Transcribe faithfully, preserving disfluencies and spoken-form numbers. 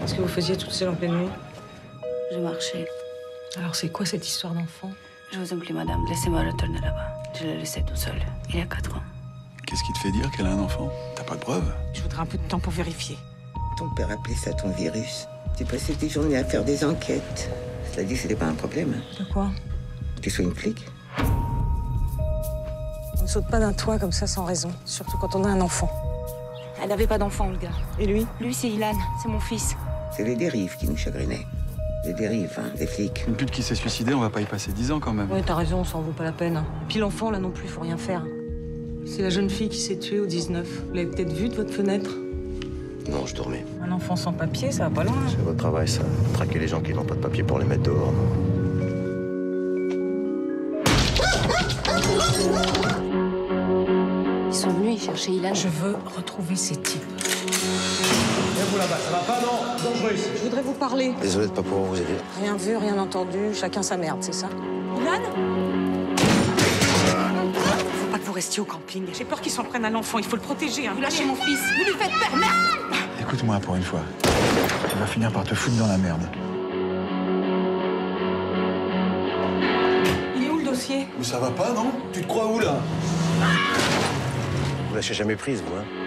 Qu'est-ce que vous faisiez toute seule en pleine nuit? Je marchais. Alors c'est quoi cette histoire d'enfant? Je vous en prie, madame, laissez-moi retourner là-bas. Je l'ai laissée toute seule, il y a quatre ans. Qu'est-ce qui te fait dire qu'elle a un enfant? T'as pas de preuves? Je voudrais un peu de temps pour vérifier. Ton père appelait ça ton virus. Tu passais tes journées à faire des enquêtes. Cela dit, c'était pas un problème. De quoi? Tu sois une flic? On ne saute pas d'un toit comme ça sans raison, surtout quand on a un enfant. Elle n'avait pas d'enfant, le gars. Et lui? Lui, c'est Ilan, c'est mon fils. C'est les dérives qui nous chagrinaient. Des dérives, hein, des flics. Une pute qui s'est suicidée, on va pas y passer dix ans quand même. Ouais, t'as raison, on s'en vaut pas la peine. Puis l'enfant, là non plus, faut rien faire. C'est la jeune fille qui s'est tuée au dix-neuf. Vous l'avez peut-être vue de votre fenêtre? Non, je dormais. Un enfant sans papier, ça va pas loin. C'est votre travail, ça. Traquer les gens qui n'ont pas de papier pour les mettre dehors. Ils sont venus y chercher Ilan. Je veux retrouver ces types. Vous là-bas, ça va pas, non? Dangereux ici. Je voudrais vous parler. Désolé de pas pouvoir vous aider. Rien vu, rien entendu, chacun sa merde, c'est ça? Ilan? Faut pas que vous restiez au camping. J'ai peur qu'ils s'en prennent à l'enfant, il faut le protéger, hein. Vous lâchez mon fils, vous lui faites peur, merde! Écoute-moi pour une fois, tu vas finir par te foutre dans la merde. Il est où le dossier? Ça va pas, non? Tu te crois où, là? Vous lâchez jamais prise, vous, hein?